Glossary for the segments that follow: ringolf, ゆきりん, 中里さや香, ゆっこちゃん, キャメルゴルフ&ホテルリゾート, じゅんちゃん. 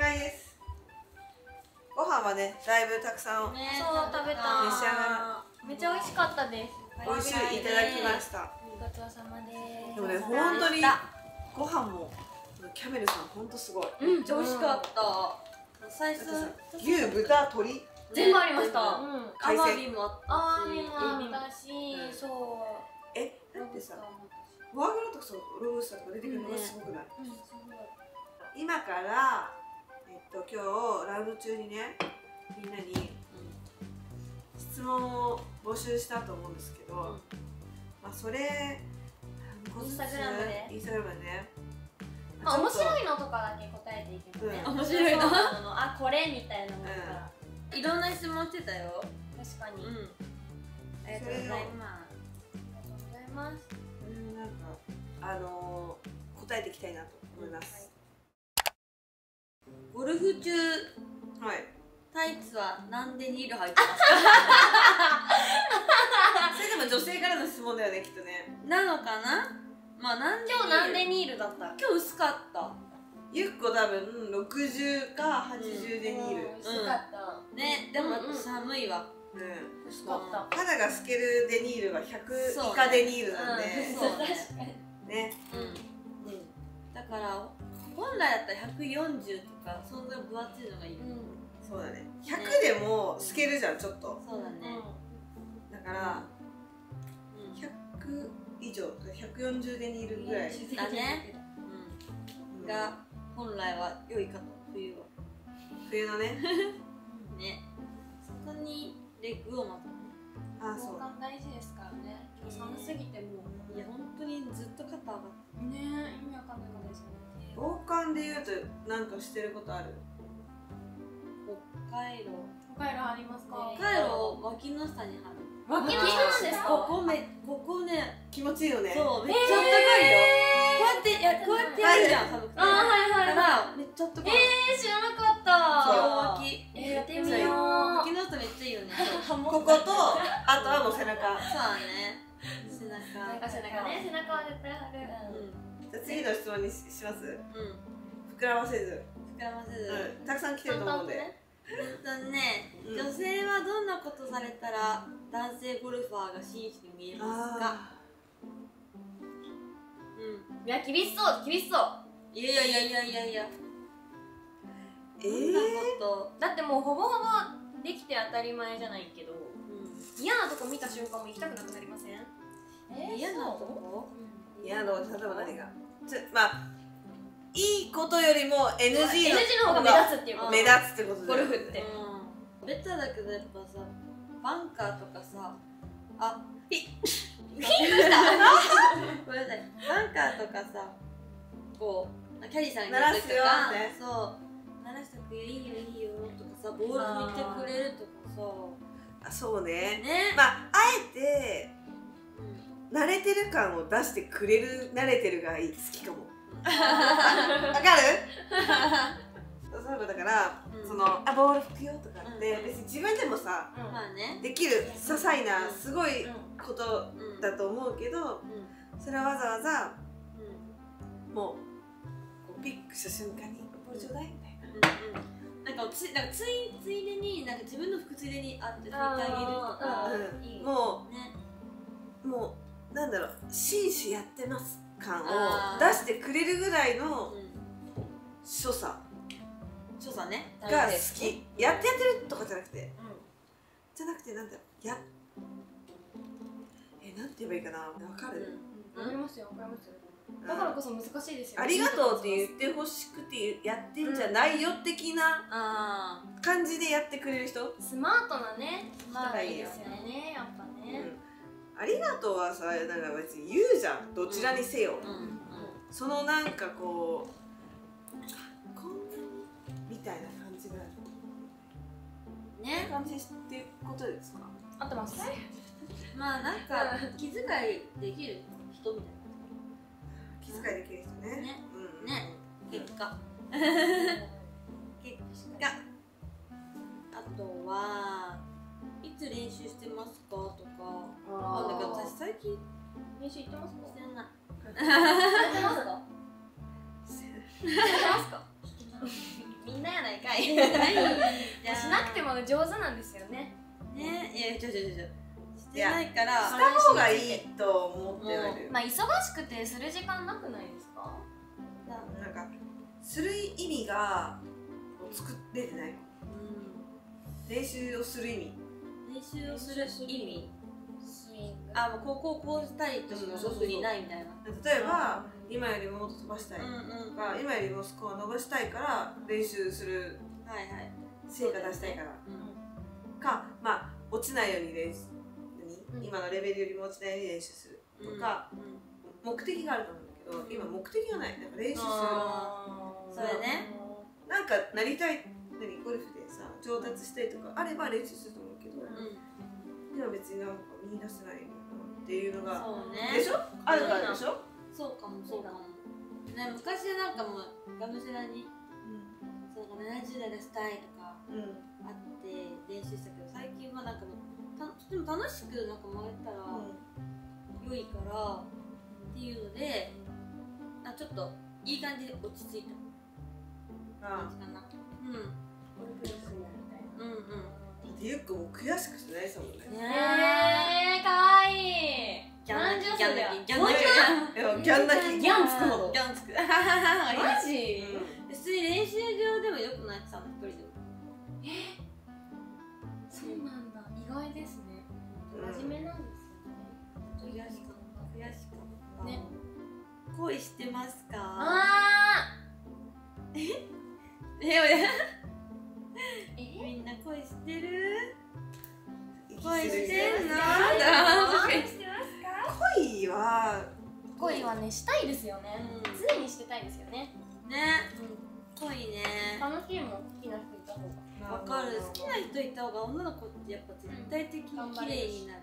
解です。ご飯はね、だいぶたくさん、ね、そう食べた、召し上がる、めっちゃ美味しかったです。美味しい、いただきました。ごちそうさまです。でもね、本当にご飯もキャメルさん、本当すごい、めっちゃ美味しかった。最初牛、豚、鶏全部ありました。海鮮、アワビもあったし、そう。え、なんでさ、フォアグラとかロースターとか出てくるのがすごくない？今から今日ラウンド中にね、みんなに質問を募集したと思うんですけど、まあそれインスタグラムでね、まあ面白いのとかだけ答えていけばね、面白いの、あ、これみたいなのがいろんな質問してたよ。確かに。ありがとうございます。ありがとうございます。なんか答えていきたいなと思います。ゴルフ中、はい、タイツはなんでニール履いてますか？それでも女性からの質問だよね、きっとね。なのかな？まあ今日なんでニールだった？今日薄かった。ゆっこ多分60か80でニール。薄かったね。でも寒いわ。薄かった。肌が透けるデニールは100以下デニールなんで。そうね。だから本来だったら140とかそんな分厚いのがいい。そうだね。100でも透けるじゃん、ちょっと。そうだね。だから100以上140デニールぐらいだね。が本来は良いかと、冬は冬のねね、そこにレッグをまとめる、そう、交換大事ですからね。寒すぎてもう、いや本当にずっと肩上がってね、意味わかんないですね。防寒で言うとなんかしてることある？北海道ありますか？北海道を脇の下に貼る。脇の下なんですか？ここね、気持ちいいよね。そう、めっちゃあったかいよ。こうやってやるじゃん、寒くて。だからめっちゃあったかい。知らなかった。両脇やってみよう。脇の下めっちゃいいよね。ここと、あとはもう背中。そうだね、背中ね、背中は絶対貼る。じゃあ次の質問にします。膨らませず、たくさん来てると思うんで。女性はどんなことされたら男性ゴルファーが真摯に見えますか？いや、厳しそう。いや、そんなことだってもうほぼほぼできて当たり前じゃないけど、嫌なとこ見た瞬間も行きたくなくなりません？嫌なとこ？嫌なとこ、例えば何が？まあいいことよりも NG の方が目立つってことだよね、ゴルフって。ベタだけどやっぱさ、バンカーとかさ、あ、ピッしたごめんなさい、バンカーとかさ、こう、キャディーさんに鳴らすとか、そう、鳴らしとくよ、いいよとかさ、ボール拭いてくれるとかさ。あ、そうね。まあ、あえて、慣れてる感を出してくれる、慣れてるが好きかも。わかる？そういえばだから、その「あ、ボール拭くよ」とかって別に自分でもさできる些細なすごいことだと思うけど、それはわざわざもうピックした瞬間に「ボールちょうだい」みたいな、なんかついでに自分の服ついでにあって拭いてあげるとか、もうなんだろう、真摯やってます感を出してくれるぐらいの所作ねが好き。やってるとかじゃなくてなんだろう、なんて言えばいいかな、わかる？わかりますよ、わかりますよ。だからこそ難しいですよね。ありがとうって言ってほしくてやってんじゃないよ的な感じでやってくれる人、スマートなね、まあいいですよね、やっぱね。ありがとうはさ、なんか別に言うじゃん、どちらにせよ。そのなんかこう、こんなにみたいな感じがね、感じっていうことですか？合ってます。まあなんか気遣いできる人みたいな。気遣いできる人ね。ね。結果。あとはいつ練習してますかとか。あ、だから私最近練習行ってますか？してない。行ってますか？みんなやたい。しなくても上手なんですよね。ね、いや、してないから。した方がいいと思ってる。まあ、忙しくてする時間なくないですか。なんか、する意味が。作れてない。練習をする意味。練習をする意味。あ、もうこうしたいとも特にないみたいな。例えば今よりももっと飛ばしたいとか、今よりもスコア伸ばしたいから練習する、成果出したいからか、まあ落ちないように練習、今のレベルよりも落ちないように練習するとか、目的があると思うんだけど、今目的がない。なんか練習する。それね。なんかなりたい、ゴルフでさ上達したいとかあれば練習すると思うけど。でも別になんか見出せないっていうのがでしょ、あるからでしょ。そうかもそうかも。昔なんかもうがむしゃらに70代出したいとかあって練習したけど、最近はなんかでも楽しくなんか回ったら良いからっていうので、あ、ちょっといい感じで落ち着いた感じかな。うん、ゴルフレッスンやみたいな。うんうん。ゆっくも悔しくてないさもんね。ええ、かわいい。ギャン泣き、ギャン泣き、ギャン泣き、ギャン泣き、ギャンつくほど。ギャンつく。マジ？普通に練習場でもよく泣いてたの、一人でも。そうなんだ。意外ですね。真面目なんですよね。悔しかった、悔しかった。ね。恋してますか？ああ。みんな恋してる？恋してんの？恋はね、したいですよね。常にしてたいですよね。ね、恋ね。楽しいもん、好きな人いた方が。わかる。好きな人いた方が女の子ってやっぱ絶対的に綺麗になる。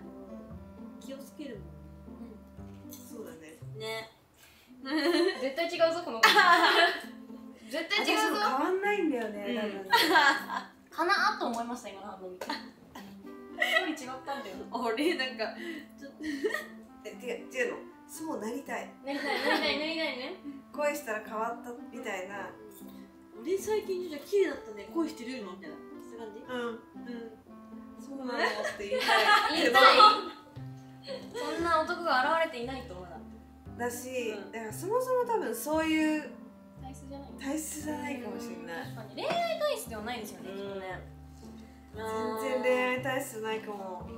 気をつけるもん。そうだね。ね。絶対違うぞこの子。絶対違うぞ。変わんないんだよね。かなと思いました、今の反応見て。違ったんだよ。俺なんかちょっと違うの。そうなりたい。なりたいね。恋したら変わったみたいな。俺最近じゃ綺麗だったね。恋してるよみたいな。そういう感じ？うんうん。そうなんだって言いたい。言いたい。そんな男が現れていないと思うな。だし、だからそもそも多分そういう。体質じゃないかもしれない。恋愛体質ではないですよね。全然恋愛体質ないかも。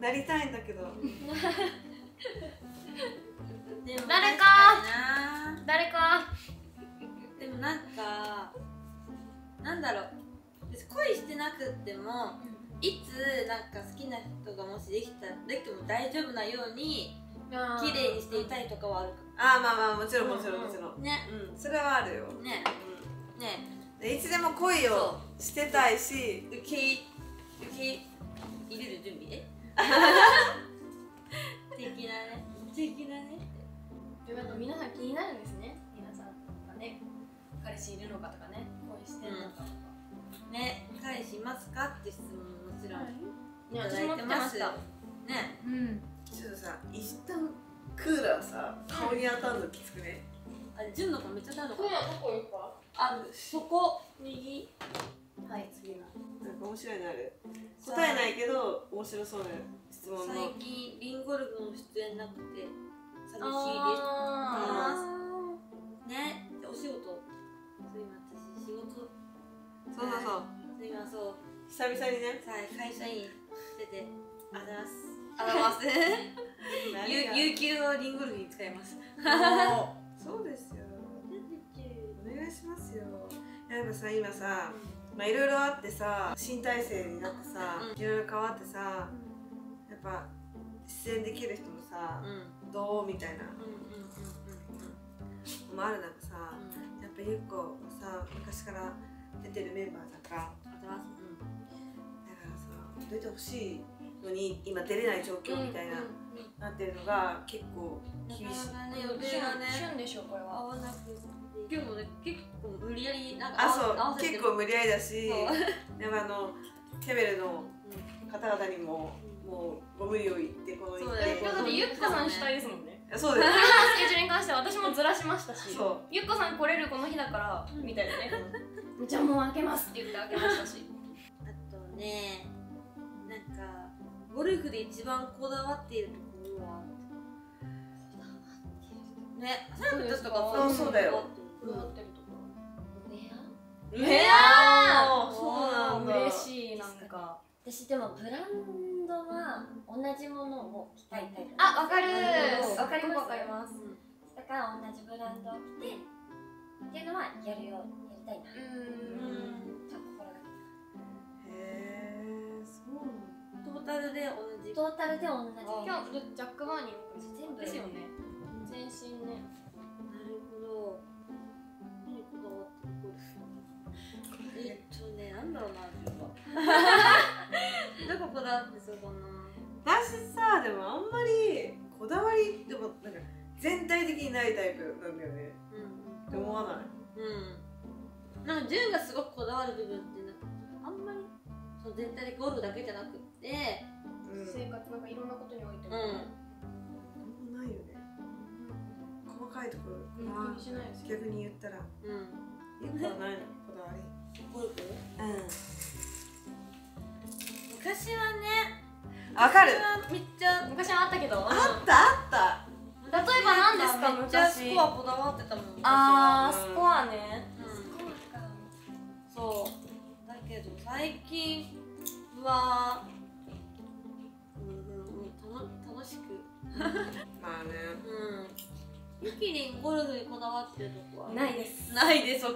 なりたいんだけど。誰か。でもなんかなんだろう。恋してなくっても、いつなんか好きな人がもしできても大丈夫なように。綺麗にしていたいとかはあるか。ああ、まあもちろんもちろんね。うん、それはあるよね。ね、いつでも恋をしてたいし、受け入れる準備で的なね。でもやっぱ皆さん気になるんですね。皆さんがね、彼氏いるのかとかね、恋してるのかとかね、彼氏いますかって質問もちろんいただいてますね。うん。ちょっとさ、一旦クーラーさ、顔に当たるのきつくね。あれ、じゅんの子めっちゃ当たるの。クーラーどこ行くか。あ、そこ、右。はい、次な。なんか面白いのある。答えないけど、面白そうな質問の。最近、リンゴルフの出演なくて、寂しいです。ね、お仕事。そう、今私、仕事。そう。久々にね。会社員してて、あざます。有給をリンゴルフに使います。そうですよ。お願いしますよ。やっぱさ、今さ、まあいろいろあってさ、新体制になってさ、いろいろ変わってさ、やっぱ出演できる人もさ、どうみたいなもある中さ、やっぱゆっこさ、昔から出てるメンバーだから、だからさ、出てほしい。のに今出れない状況みたいななってるのが結構厳しい。旬でしょこれは。合わなくて。結構ね、結構無理やりなんかあ、そう、結構無理やりだし、でもケベルの方々にももうご無理を言ってこの一回。そうだね。だってゆっこさん主体ですもんね。そうです。スケジュールに関しては私もずらしましたし、ゆっこさん来れるこの日だからみたいなね、じゃあもう開けますって言って開けましたし。あとね、なんかゴルフで一番こだわっているところはね、サーブとかそうだよ。こだわってるところ。ウェア。そうなんだ。嬉しいなんか。私でもブランドは同じものを着たいタイプ。あ、わかる。わかります。わかります。だから同じブランドを着てっていうのはやるようやりたいな。ちょっと心がけた。へえ、そう。トータルで同じ。トータルで同じ。今日ジャックバーニー全部ですよね。全身ね。なるほど。何こだわってる？なんだろうな。どここだわってそうかな。私さ、でもあんまりこだわりでもなんか全体的にないタイプなんだよね。って思わない。なんかじゅんがすごくこだわる部分ってなんかあんまりその全体でゴルフだけじゃなくって、生活なんかいろんなことにおいても。なんもないよね。細かいところ逆に言ったらよくはないのこだわり。昔はね、わかる。めっちゃ昔はあったけど。あったあった。例えば何ですか？めっちゃスコアこだわってたもん。ああ、スコアね。そう。だけど最近は楽しく。まあね。ゆきりんゴルフにこだわってるとこはないです。ないです。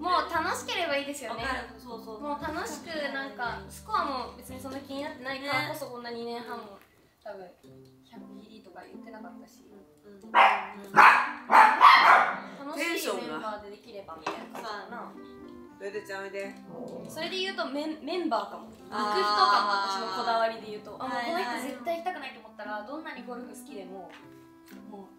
もう楽しければいいですよね。そうそう、もう楽しく、なんかスコアも別にそんな気になってないからこそこんな2年半も多分100切りとか言ってなかったし、楽しいメンバーでできればみたいな感じな。それでちゃんおいで。それで言うとメンバーかも、行く人かも。私のこだわりで言うと、この人絶対行きたくないと思ったらどんなにゴルフ好きでももう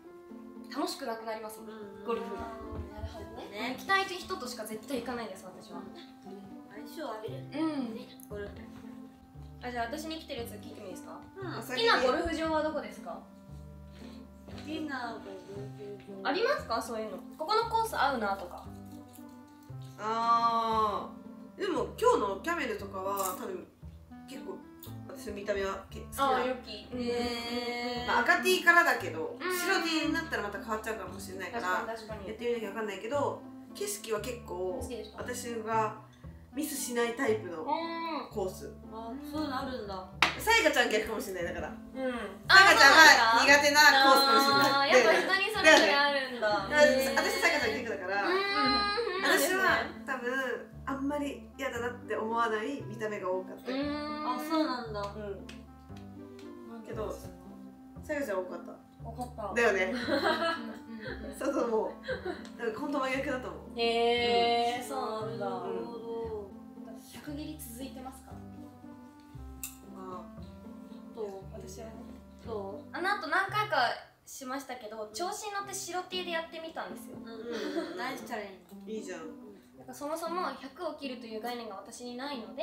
楽しくなくなりますもん、ゴルフが。なるほどね。行きたい人としか絶対行かないです、私は。相性あるよね。ゴルフ。あ、じゃあ私に来てるやつ聞いてもいいですか？好きなゴルフ場はどこですか？好きなゴルフ場ありますか？そういうの。ここのコース合うなとか。ああ、でも今日のキャメルとかは多分結構。私の見た目は好きな赤 T からだけど、白 T になったらまた変わっちゃうかもしれないからやってみなきゃ分かんないけど、景色は結構私がミスしないタイプのコース。あ、そうなるんだ。さやかちゃん逆かもしれない。だからさやかちゃんは苦手なコースかもしれない。やっぱ人にそれぞれあるんだ。私はさやかちゃん逆だから、私は多分あんまり嫌だなって思わない見た目が多かった。あ、そうなんだ。けどさやちゃん多かっただよね。そうそう、もう今度真逆だと思う。へえ、そうなんだ。なるほど。100切り続いてますか？あ、どう？私はね、どう？あの後何回かしましたけど、調子に乗って白 T でやってみたんですよ。ナイスチャレンジ。いいじゃん。なんかそもそも100を切るという概念が私にないので、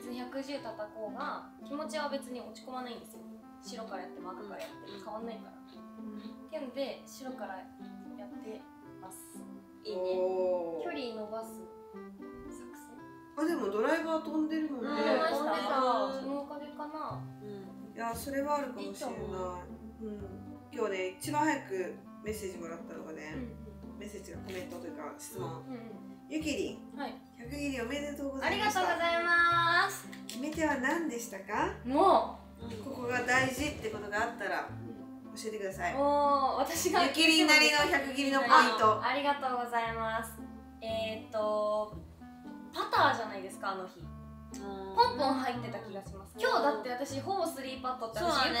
別に110叩こうが気持ちは別に落ち込まないんですよ。白からやっても赤からやっても変わんないから。っていうので白からやってます。いいね。距離伸ばす作戦。あ、でもドライバー飛んでるもんね。飛んでた。そのおかげかな。いや、それはあるかもしれない。今日ね、一番早くメッセージもらったのがね、メッセージがコメントというか質問。ゆきりん、100切りおめでとうございました。ありがとうございます。決め手は何でしたか？もうここが大事ってことがあったら教えてください。私がゆきりんなりの100切りのポイント。ありがとうございます。パターじゃないですか、あの日。ポンポン入ってた気がします。今日だって私ほぼスリーパットって、私ゆっ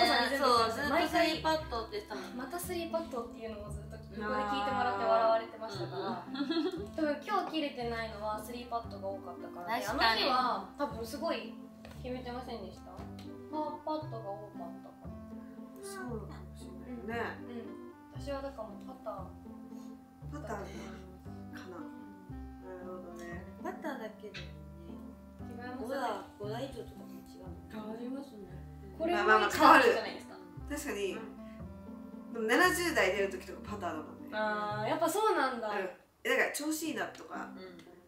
こさんに全部言ってた。毎回スリーパットって言ってたもん。またスリーパットっていうのもずっとここで聞いてもらって笑われてましたから。多分今日切れてないのはスリーパットが多かったから。あの日は多分すごい決めてませんでした。パーパットが多かったから。そうかもしれないね。私はだからパター。パターかな。なるほどね。パターだけで。5台以上とかも違う。変わりますね。これは変わるじゃないですか。確かに。でも70代出る時とかパターンだもんね。ああやっぱそうなんだ、うん、だから調子いいなとか、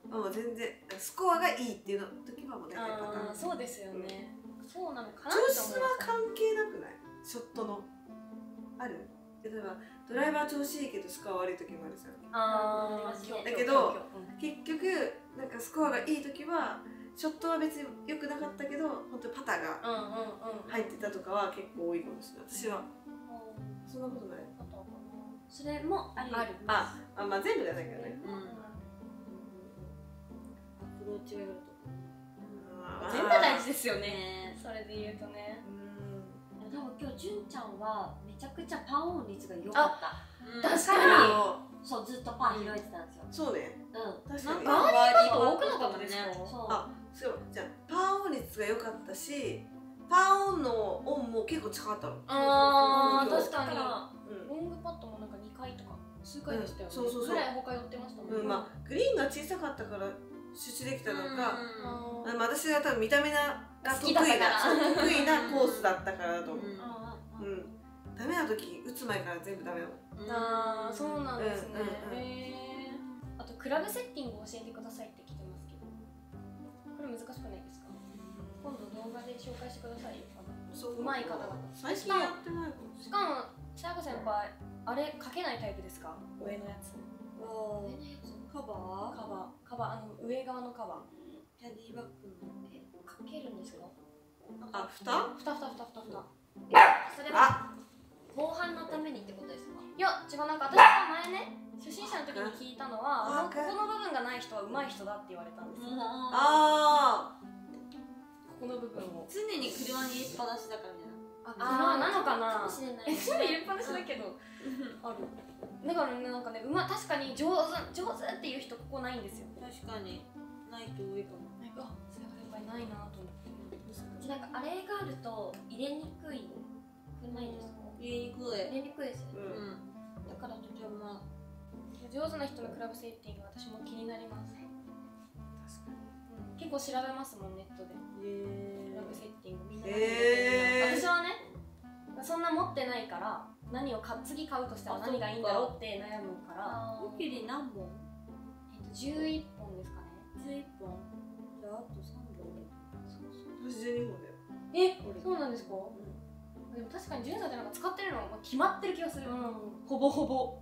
うん、もう全然スコアがいいっていう時はもう大体パターン。ああそうですよね、うん、そうなのかな。調子は関係なくない？ショットのある例えばドライバー調子いいけどスコア悪い時もあるじゃん。ああだけど結局なんかスコアがいい時はショットは別に良くなかったけど本当にパターが入ってたとかは結構多いかもしれない。私はそんなことない。それもありある。ああまあ全部じゃないけどね。アプローチレベルとか全部大事ですよね。それで言うとね、多分今日じゅんちゃんはめちゃくちゃパーオン率が良かった。確かにそうずっとパー拾えてたんですよ。そうね、うん確かにバーディーが多くなかったね。あそうじゃあパーオン率が良かったしパーオンのオンも結構近かったの。ああ確かにロングパットもなんか2回とか数回でしたよね。そうそうそうぐらい他寄ってましたもんね。まあグリーンが小さかったから集中できたのか私が多分見た目が得意なコースだったからだと思う。ダメな時打つ前から全部ダメだもん。あそうなんですね。あとクラブセッティングを教えてくださいって来てますけどこれ難しくないですか？今度動画で紹介してください。うまい方々最近やってないかも。しかもさやか先輩あれかけないタイプですか？上のやつカバーあの上側のカバーキャディバッグのかけるんですか？あ、蓋それは防犯のためにってことですか？いや、違うなんか私が前ね初心者の時に聞いたのはここの部分がない人は上手い人だって言われたんですよ。ああここの部分を常に車に入れっぱなしだからね。ああなのかな。常に入れっぱなしだけどあるだからね、なんかね、確かに上手っていう人ここないんですよ。確かにない人多いかも。あ、それがやっぱりないなと思って。なんかあれがあると入れにくいくないですか？入れにくいですよね。だからとてもまあ上手な人のクラブセーティング私も気になります。確かに。結構調べますもんネットで。クラブセーティングみんな。私はね、そんな持ってないから。何を次買うとしたら何がいいんだろうって悩むから。おきり何本？11本ですかね。11本。じゃああと3本。私12本だよ。え、そうなんですか？でも確かにじゅんさんってなんか使ってるの決まってる気がする。ほぼほぼ。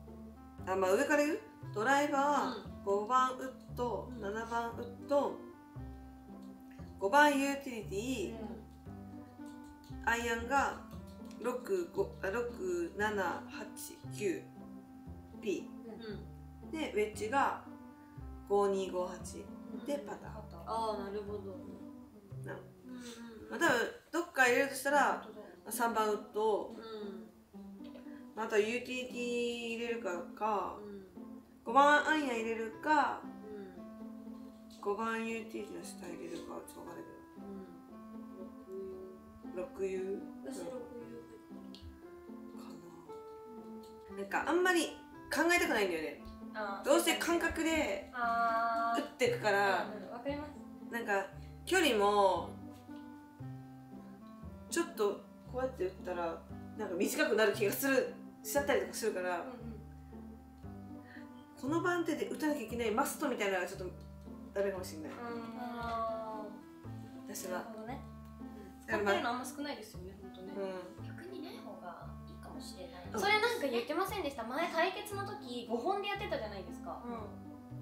あ、まあ上から言う？ドライバー5番ウッド、7番ウッド、5番ユーティリティ、アイアンが6、7、8、9P で、ウェッジが5、2、5、8でパター。ああなるほど。まあ多分どっか入れるとしたら3番ウッド、あとはユーティリティ入れるか5番アイアン入れるか5番ユーティリティの下入れるかちょっとわかんないけど6U。なんかあんまり考えたくないんだよね。どうして感覚で打っていくから。わかります。なんか距離もちょっとこうやって打ったらなんか短くなる気がしちゃったりとかするから、この番手で打たなきゃいけないマストみたいなのがちょっとダメかもしれない。私は使ってるのあんま少ないですよね本当ね。逆にない方がいいかもしれない。それなんか言ってませんでした？前対決の時5本でやってたじゃないですか。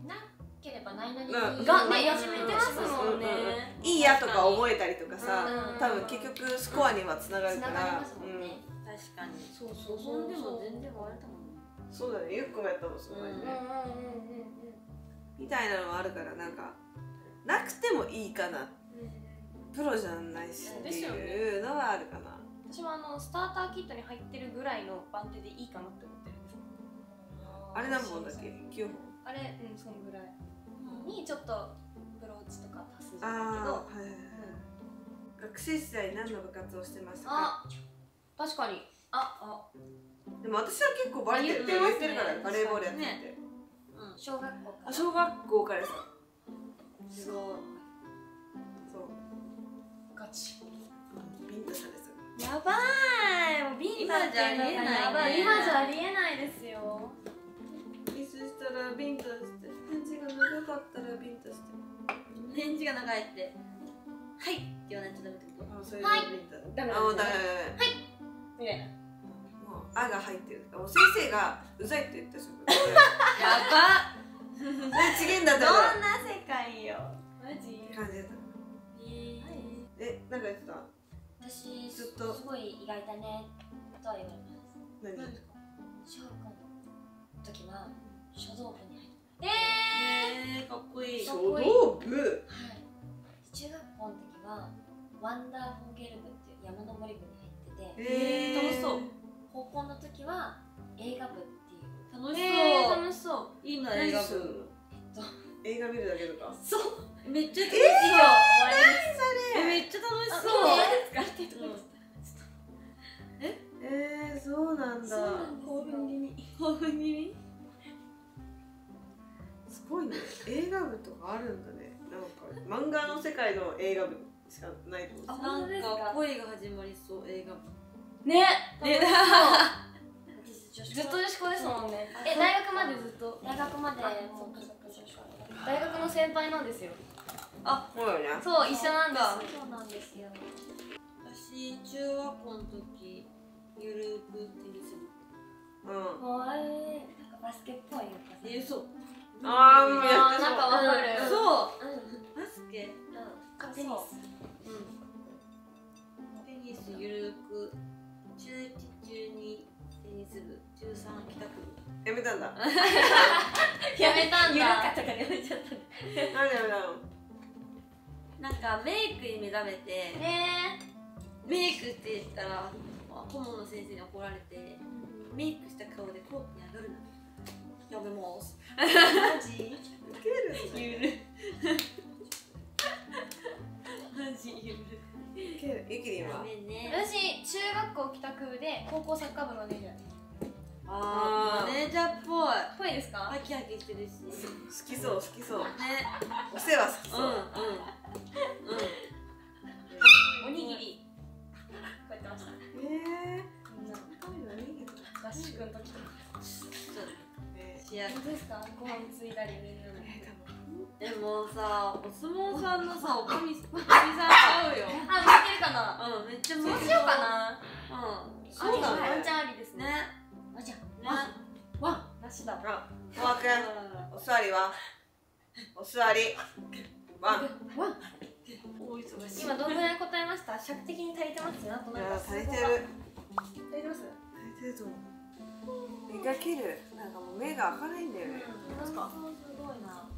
なければないなりがねやってますもんね。いいやとか覚えたりとかさ、多分結局スコアにはつながるから。つながりますもんね。確かに。そうそうそう。5本でも全然割れたもんね。そうだね。ゆっくもやったもんその前にね。みたいなのもあるからなんかなくてもいいかな。プロじゃないしっていうのはあるかな。私はスターターキットに入ってるぐらいの番手でいいかなって思ってるんです。あれ何本だっけ？9本。あれそのぐらいにちょっとブローチとか足すじゃないけど。学生時代何の部活をしてましたか？あ、確かに。でも私は結構バレーって言ってるからバレーボールやってて。小学校から。小学校からさ。すごい。そう。ガチ。ビンタしたんですよ。やばい、もうビンタっていうのがやばい。今じゃありえないですよ。キスしたらビンタして、返事が長かったらビンタして、返事が長いってはいって言わないとダメってこと。あ、それでビンタだめだめだめだめ、はいみたいな。もう「あ」が入ってる。先生が「うざい」って言った瞬間やばっ、ちげんだって。どんな世界よ、マジ感じだった。え、なんか言ってた。私ずっとすごい意外だねとは言われます。何ですか。小学校の時は書道部に入って。かっこいい。書道部。はい。中学校の時はワンダーフォーゲル部っていう山登り部に入ってて、楽しそう。高校の時は映画部っていう。楽しそう、楽しそう。いいな、映画部。映画見るだけとか。そう、めっちゃ楽しそう。何それ、めっちゃ楽しそう。そうなんだ。興奮気味。すごいね、映画部とかあるんだね。なんか漫画の世界の映画部しかないと思う。なんか恋が始まりそう、映画部ね。ずっと女子校ですもんね。え、大学までずっと。大学まで。大学の先輩なんですよ。あ、そうよね。そう、一緒なんだ。そうなんですよ。私、中学校の時、ゆるくテニス部。うん。かわいい。なんかバスケっぽいよ。え、そう。ああ、なんかわかる。そう。バスケ。うん。テニス。うん。テニスゆるく。中1、中2。テニス部、13帰宅部。やめたんだ。やめたんだ。ゆるかったからやめちゃった。なんでやめたの。なんかメイクに目覚めて。メイクって言ったら顧問の先生に怒られて、メイクした顔でコートに上がるな。やめます。マジ？ウケる。ゆる。マジゆる。ゆきりんは。私中学校帰宅部で高校サッカー部のマネージャー。ああ、マネージャーっぽい。ぽいですか？ハキハキしてるし。好きそう、好きそう。ね。お世話好きそう。うんうん。おにぎり。こうやってました。ええ。合宿の時とか。試合。どうですか？ご飯ついたりみんなで。でもさ、お相撲さんのさ、おかみさん合うよ。あ、向いてるかな。うん、めっちゃ向いてる。そうしようかな。うん。そうだね。ワンチャンありですね。ワンチャン。ね。わ、なしだ。わ、小川君。お座りは。お座り。ワン。ワン。今どのぐらい答えました？尺的に足りてます？なんとなく。足りてる。足りてます？足りてると思う。目が切る。なんかもう目が明るいんだよね。なんか。すごいな。